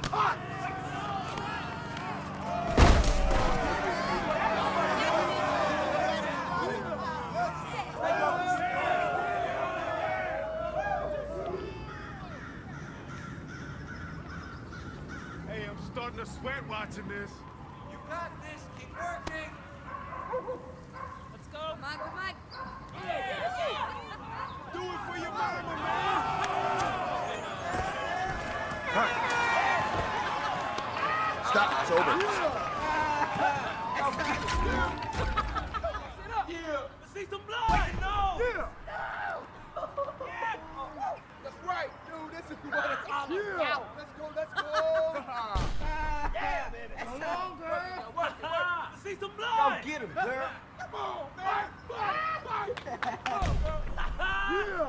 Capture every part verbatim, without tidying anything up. Hey, I'm starting to sweat watching this. You got this. Keep working. Let's go. Come on, come on. Do it for your mama, man. Right. Stop. It's over. Yeah. Yeah. Let's see some blood. No. Yeah. No. Yeah. Oh, that's right, dude. This is what it's all about. Yeah. Let's go. Let's go. Yeah, man. It's so long, girl. Work it, work it. Let's see some blood. Go get him, girl. Come on, man. Fight, fight, fight. Yeah. Yeah.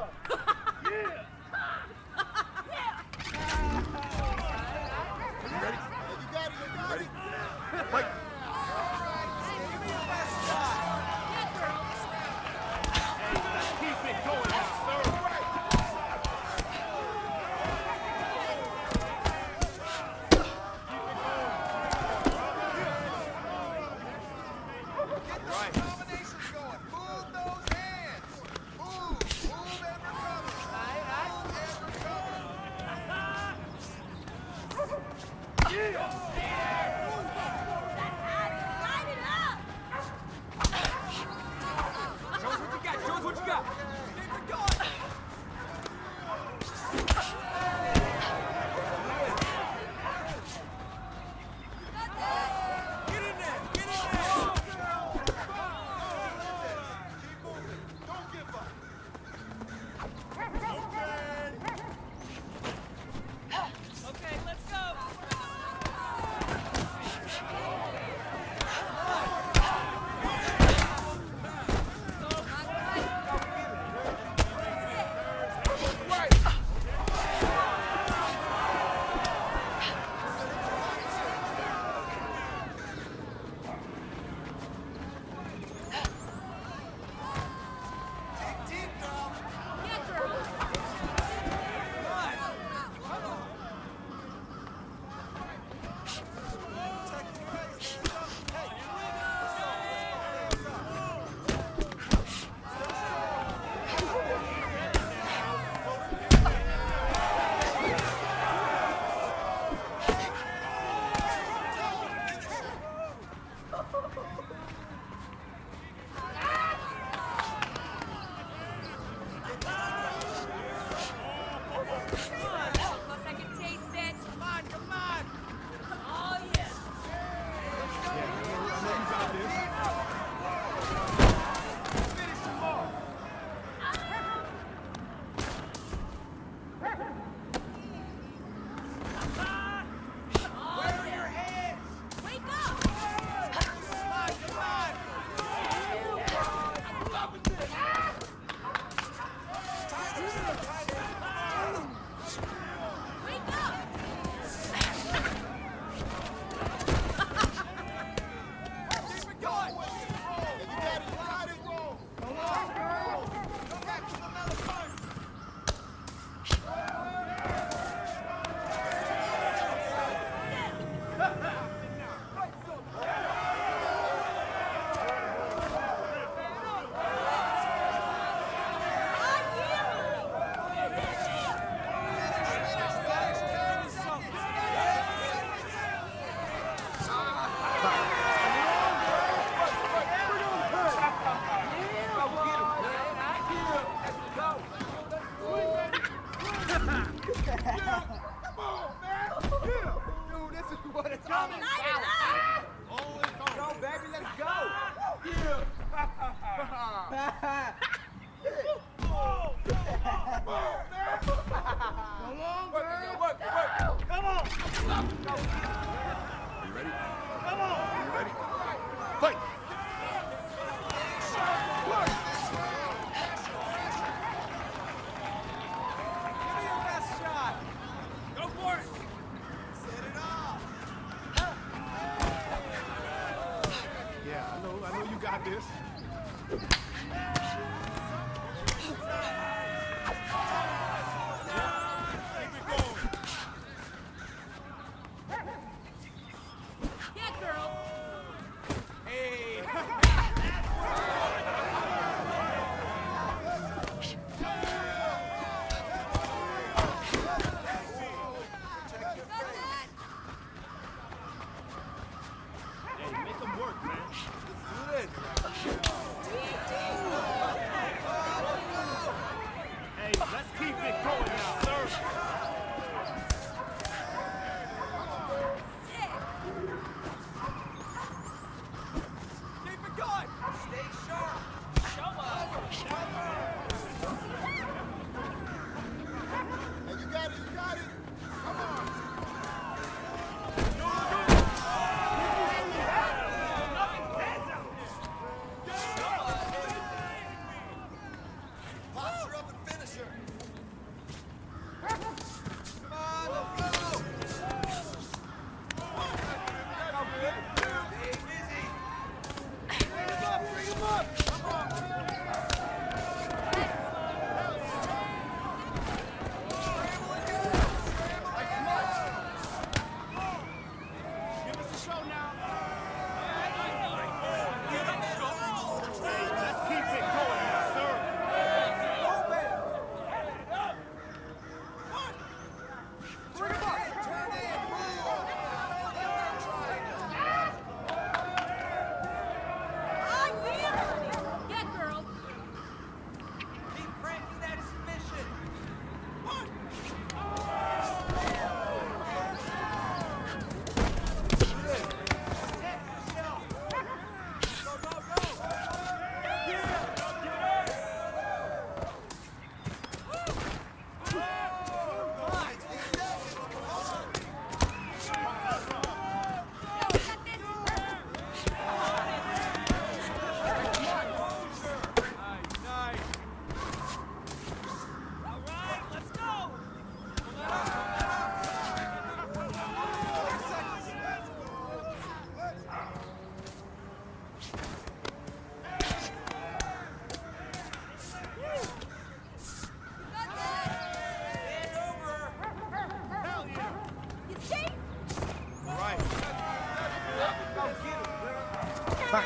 Back. Stop.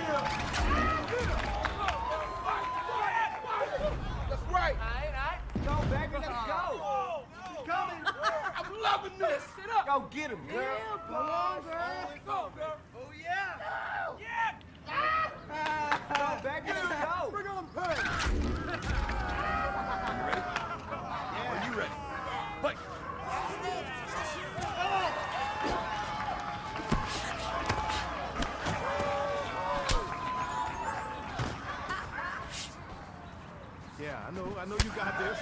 It's over. That's right. All right, all right. Go, baby, let's go. He's coming. I'm loving this. Sit up. Go get him, girl. Yeah, boy. Go on, girl. Go, girl. Oh, yeah. No. Yeah. Ah. Ah. Go, baby, let's go. Bring on pain. Ready? Yeah. Are you ready? Play. Yeah, I know, I know you got this.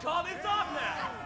Call this off now!